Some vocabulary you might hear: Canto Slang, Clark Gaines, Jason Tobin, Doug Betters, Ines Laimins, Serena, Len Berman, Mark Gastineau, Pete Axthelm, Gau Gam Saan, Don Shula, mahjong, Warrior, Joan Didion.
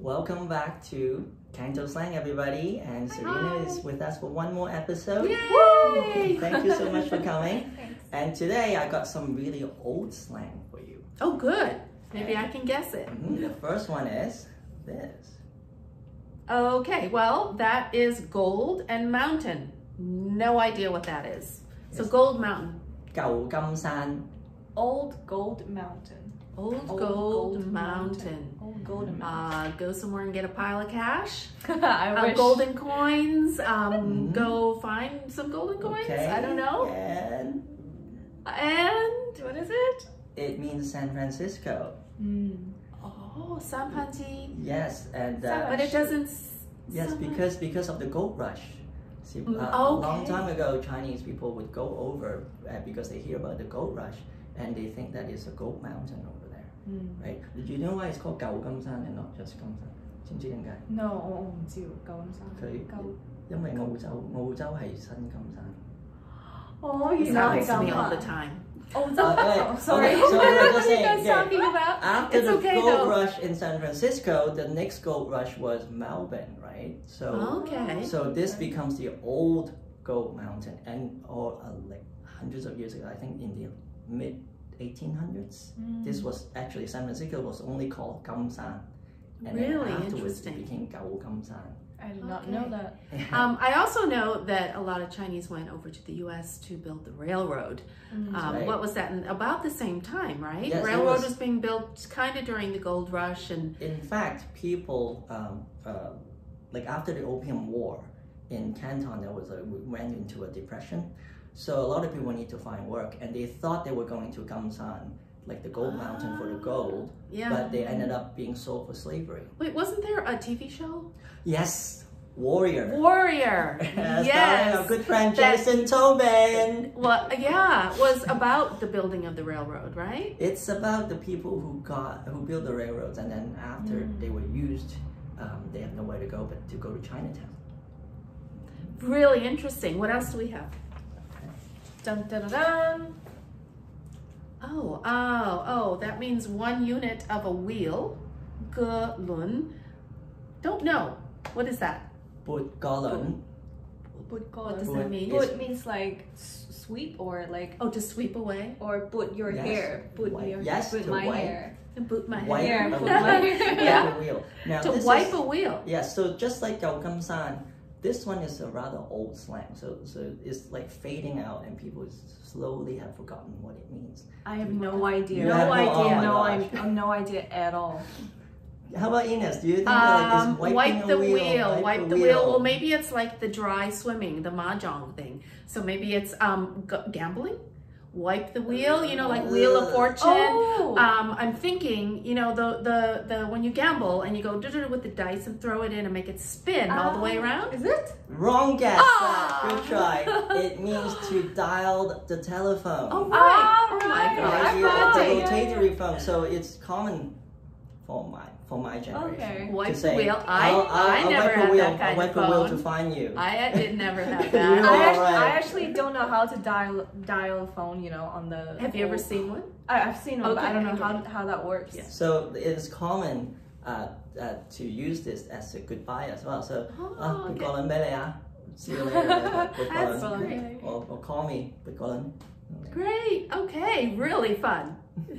Welcome back to Canto Slang, everybody, and Serena is with us for one more episode. Yay! Thank you so much for coming. Thanks. And today I got some really old slang for you. Oh, good. Maybe I can guess it. The first one is this. Okay, well, that is gold and mountain. No idea what that is. So it's gold mountain. Gau Gam Saan. Old gold mountain. Old gold mountain. Old gold mountain. Go somewhere and get a pile of cash. I wish. Golden coins. Go find some golden coins. Okay. I don't know. And what is it? It means San Francisco. Oh, Sampanji. Yes, and but it doesn't. Yes, because of the gold rush. See, a long time ago, Chinese people would go over because they hear about the gold rush and they think that it's a gold mountain over there, right? Did you know why it's called Gau Gam Saan and not just Gam Saan? No, I don't know. Because Australia is New Gam Saan. Oh, you know it's me all the time. Oh, sorry. Okay, so I was talking about. After the gold rush in San Francisco, the next gold rush was Melbourne, right? So, so this becomes the old gold mountain, and like hundreds of years ago, I think in the mid 1800s, this was actually San Francisco was only called Gam Saan, and then afterwards it became Gau Gam Saan. I did not know that. I also know that a lot of Chinese went over to the U.S. to build the railroad. What was that? About the same time, right? Yes, railroad was being built kind of during the gold rush. And in fact, people, like after the Opium War in Canton, there was we went into a depression. So a lot of people need to find work, and they thought they were going to Gam Saan, like the gold mountain for the gold, but they ended up being sold for slavery. Wait, wasn't there a TV show? Yes, Warrior. Warrior, yes. Our good friend Jason Tobin. Well, yeah, it was about the building of the railroad, right? It's about the people who built the railroads, and then after they were used, they have nowhere to go but to go to Chinatown. Really interesting. What else do we have? Dun, dun, dun, dun. Oh, that means 1 unit of a wheel. Ge lun. Don't know. What is that? Bud galun. What does that mean? Bud means like sweep or like. Oh, to sweep away? Or put your hair. Put your hair. Put my hair. Put my hair. To wipe a wheel. Yeah, so just like Gau Gam Saan, this one is a rather old slang, so it's like fading out, and people slowly have forgotten what it means. I have no idea. No idea at all. How about Ines? Do you think that like, wipe the wheel? Well, maybe it's like the dry swimming, the mahjong thing. So maybe it's gambling. Wipe the wheel, you know, like Wheel of Fortune. I'm thinking, you know, the when you gamble and you go do with the dice and throw it in and make it spin all the way around. Is it? Wrong guess. Good try. It means to dial the telephone. Oh, right. Oh my God. The rotatory phone. So it's common for my generation. Okay. Wipe the wheel. I never had that kind of phone. I'll wipe the wheel to find you. I did never have that. I actually don't know how to dial a phone, you know, on the... Have you ever seen one? I've seen one, but I don't know how that works. Yeah. So it is common to use this as a goodbye as well. So, see you later. That's great. Or call me. Great. Okay, really fun.